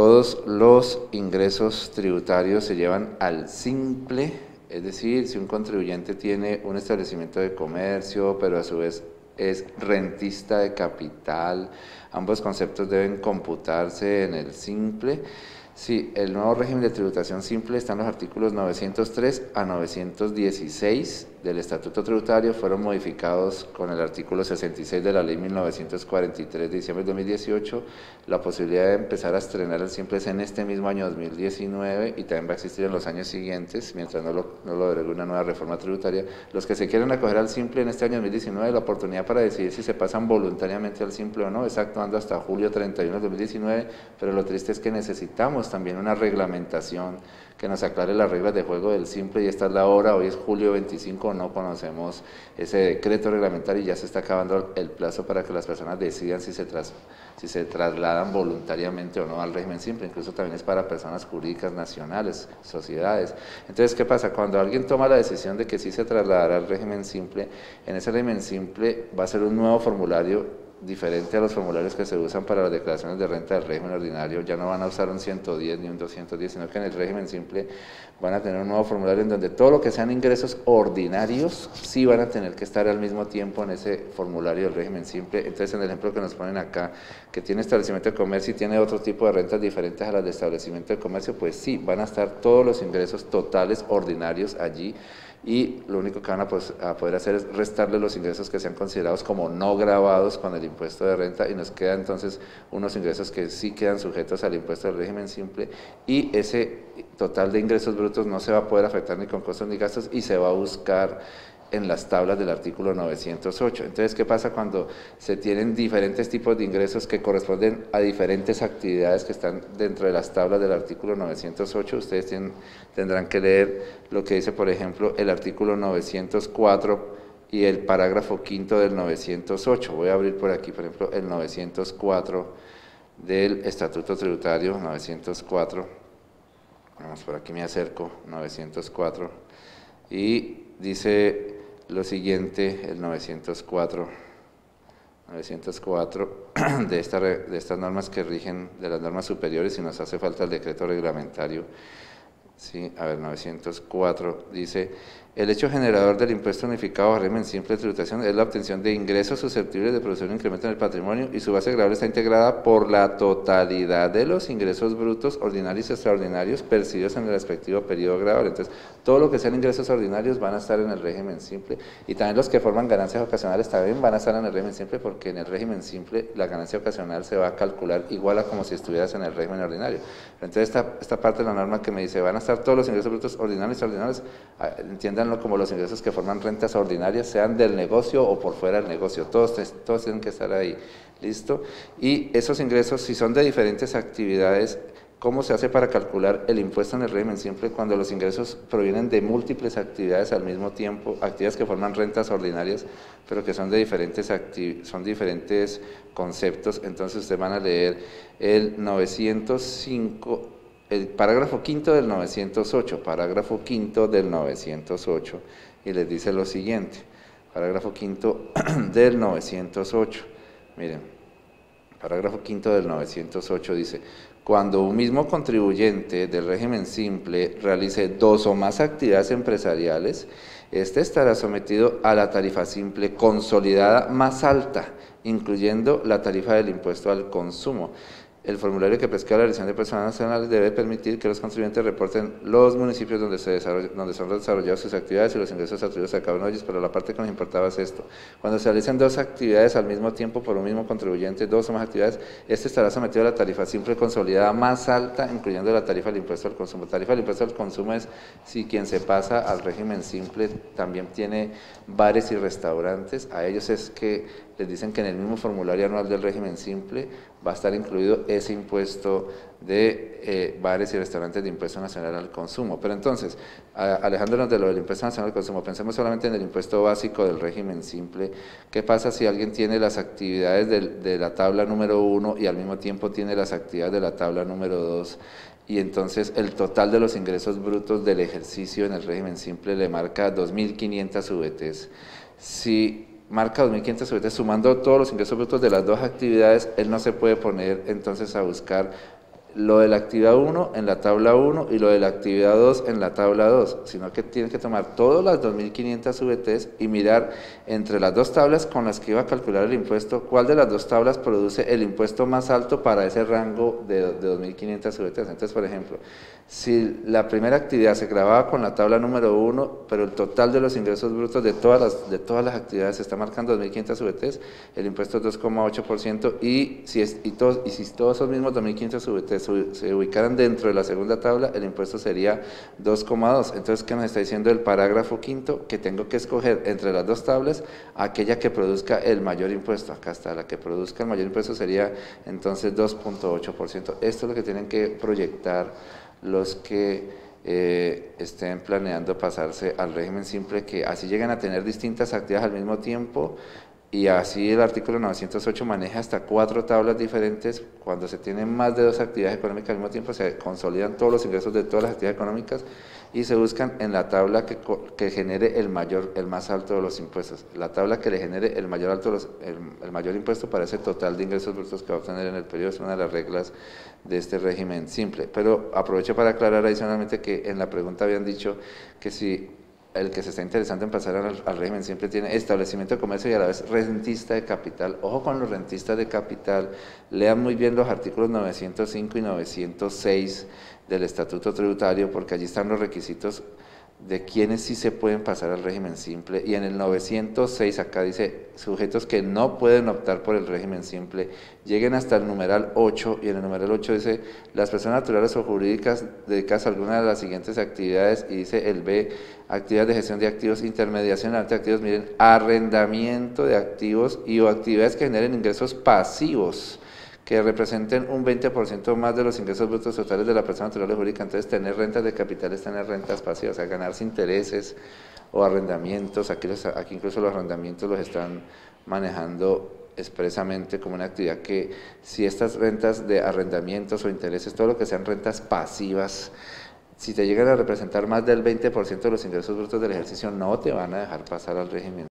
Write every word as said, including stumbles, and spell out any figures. todos los ingresos tributarios se llevan al simple, es decir, si un contribuyente tiene un establecimiento de comercio, pero a su vez es rentista de capital, ambos conceptos deben computarse en el simple. Sí, el nuevo régimen de tributación simple está en los artículos novecientos tres a novecientos dieciséis del Estatuto Tributario, fueron modificados con el artículo sesenta y seis de la Ley mil novecientos cuarenta y tres de diciembre de dos mil dieciocho. La posibilidad de empezar a estrenar el simple es en este mismo año dos mil diecinueve y también va a existir en los años siguientes, mientras no lo, no lo agregue una nueva reforma tributaria. Los que se quieren acoger al simple en este año dos mil diecinueve, la oportunidad para decidir si se pasan voluntariamente al simple o no es actuando hasta julio treinta y uno de dos mil diecinueve, pero lo triste es que necesitamos también una reglamentación que nos aclare las reglas de juego del simple, y esta es la hora, hoy es julio veinticinco, no conocemos ese decreto reglamentario y ya se está acabando el plazo para que las personas decidan si se, tras, si se trasladan voluntariamente o no al régimen simple. Incluso también es para personas jurídicas nacionales, sociedades. Entonces, ¿qué pasa? Cuando alguien toma la decisión de que sí se trasladará al régimen simple, en ese régimen simple va a ser un nuevo formulario diferente a los formularios que se usan para las declaraciones de renta del régimen ordinario. Ya no van a usar un ciento diez ni un doscientos diez, sino que en el régimen simple van a tener un nuevo formulario en donde todo lo que sean ingresos ordinarios sí van a tener que estar al mismo tiempo en ese formulario del régimen simple. Entonces, en el ejemplo que nos ponen acá, que tiene establecimiento de comercio y tiene otro tipo de rentas diferentes a las de establecimiento de comercio, pues sí, van a estar todos los ingresos totales ordinarios allí, y lo único que van a, pues, a poder hacer es restarle los ingresos que sean considerados como no gravados con el impuesto de renta, y nos quedan entonces unos ingresos que sí quedan sujetos al impuesto del régimen simple, y ese total de ingresos brutos no se va a poder afectar ni con costos ni gastos y se va a buscar en las tablas del artículo novecientos ocho. Entonces, ¿qué pasa cuando se tienen diferentes tipos de ingresos que corresponden a diferentes actividades que están dentro de las tablas del artículo novecientos ocho? Ustedes tienen, tendrán que leer lo que dice, por ejemplo, el artículo novecientos cuatro y el parágrafo quinto del novecientos ocho. Voy a abrir por aquí, por ejemplo, el novecientos cuatro del Estatuto Tributario, novecientos cuatro. Vamos, por aquí me acerco, novecientos cuatro. Y dice lo siguiente, el novecientos cuatro, novecientos cuatro de, esta, de estas normas que rigen, de las normas superiores, y nos hace falta el decreto reglamentario. Sí, a ver, novecientos cuatro dice: el hecho generador del impuesto unificado a régimen simple de tributación es la obtención de ingresos susceptibles de producir un incremento en el patrimonio, y su base gravable está integrada por la totalidad de los ingresos brutos ordinarios y extraordinarios percibidos en el respectivo periodo gravable. Entonces, todo lo que sean ingresos ordinarios van a estar en el régimen simple, y también los que forman ganancias ocasionales también van a estar en el régimen simple, porque en el régimen simple la ganancia ocasional se va a calcular igual a como si estuvieras en el régimen ordinario. Entonces, esta, esta parte de la norma que me dice van a estar todos los ingresos brutos ordinarios y extraordinarios, entiendan como los ingresos que forman rentas ordinarias, sean del negocio o por fuera del negocio, todos, todos tienen que estar ahí, listo. Y esos ingresos, si son de diferentes actividades, ¿cómo se hace para calcular el impuesto en el régimen simple cuando los ingresos provienen de múltiples actividades al mismo tiempo, actividades que forman rentas ordinarias, pero que son de diferentes, son diferentes conceptos? Entonces, ustedes van a leer el novecientos cinco, el parágrafo quinto del novecientos ocho, parágrafo quinto del novecientos ocho, y les dice lo siguiente, parágrafo quinto del novecientos ocho, miren, parágrafo quinto del novecientos ocho dice: cuando un mismo contribuyente del régimen simple realice dos o más actividades empresariales, este estará sometido a la tarifa simple consolidada más alta, incluyendo la tarifa del impuesto al consumo. El formulario que prescribe la elección de personas nacionales debe permitir que los contribuyentes reporten los municipios donde se donde son desarrolladas sus actividades y los ingresos atribuidos a cada uno de ellos, pero la parte que nos importaba es esto. Cuando se realicen dos actividades al mismo tiempo por un mismo contribuyente, dos o más actividades, este estará sometido a la tarifa simple consolidada más alta, incluyendo la tarifa del impuesto al consumo. Tarifa del impuesto al consumo es si quien se pasa al régimen simple también tiene bares y restaurantes. A ellos es que les dicen que en el mismo formulario anual del régimen simple va a estar incluido ese impuesto de eh, bares y restaurantes de impuesto nacional al consumo. Pero entonces, a, alejándonos de lo del impuesto nacional al consumo, pensemos solamente en el impuesto básico del régimen simple. ¿Qué pasa si alguien tiene las actividades de, de la tabla número uno y al mismo tiempo tiene las actividades de la tabla número dos? Y entonces el total de los ingresos brutos del ejercicio en el régimen simple le marca dos mil quinientas U V Tes. Si marca dos mil quinientas U V Tes, sumando todos los ingresos brutos de las dos actividades, él no se puede poner entonces a buscar lo de la actividad uno en la tabla uno y lo de la actividad dos en la tabla dos, sino que tienes que tomar todas las dos mil quinientas U V Tes y mirar entre las dos tablas con las que iba a calcular el impuesto, cuál de las dos tablas produce el impuesto más alto para ese rango de, de dos mil quinientas U V Tes. Entonces, por ejemplo, si la primera actividad se grababa con la tabla número uno, pero el total de los ingresos brutos de todas las, de todas las actividades se está marcando dos mil quinientas U V Tes, el impuesto es dos coma ocho por ciento, y si, es, y, todos, y si todos esos mismos dos mil quinientas U V Tes se ubicaran dentro de la segunda tabla, el impuesto sería dos coma dos. Entonces, ¿qué nos está diciendo el parágrafo quinto? Que tengo que escoger entre las dos tablas aquella que produzca el mayor impuesto. Acá está, la que produzca el mayor impuesto sería entonces dos coma ocho por ciento. Esto es lo que tienen que proyectar los que Eh, estén planeando pasarse al régimen simple, que así llegan a tener distintas actividades al mismo tiempo. Y así el artículo novecientos ocho maneja hasta cuatro tablas diferentes. Cuando se tienen más de dos actividades económicas al mismo tiempo, se consolidan todos los ingresos de todas las actividades económicas y se buscan en la tabla que, que genere el mayor, el más alto de los impuestos, la tabla que le genere el mayor, alto de los, el, el mayor impuesto para ese total de ingresos brutos que va a obtener en el periodo. Es una de las reglas de este régimen simple. Pero aprovecho para aclarar adicionalmente que en la pregunta habían dicho que si el que se está interesando en pasar al, al régimen simple tiene establecimiento de comercio y a la vez rentista de capital. Ojo con los rentistas de capital, lean muy bien los artículos novecientos cinco y novecientos seis del Estatuto Tributario, porque allí están los requisitos de quienes sí se pueden pasar al régimen simple. Y en el novecientos seis acá dice, sujetos que no pueden optar por el régimen simple, lleguen hasta el numeral ocho, y en el numeral ocho dice, las personas naturales o jurídicas dedicadas a alguna de las siguientes actividades, y dice el B, actividades de gestión de activos, intermediación de activos, miren, arrendamiento de activos y o actividades que generen ingresos pasivos, que representen un veinte por ciento más de los ingresos brutos totales de la persona natural o jurídica. Entonces, tener rentas de capital es tener rentas pasivas, o sea, ganarse intereses o arrendamientos. Aquí, los, aquí incluso los arrendamientos los están manejando expresamente como una actividad que, si estas rentas de arrendamientos o intereses, todo lo que sean rentas pasivas, si te llegan a representar más del veinte por ciento de los ingresos brutos del ejercicio, no te van a dejar pasar al régimen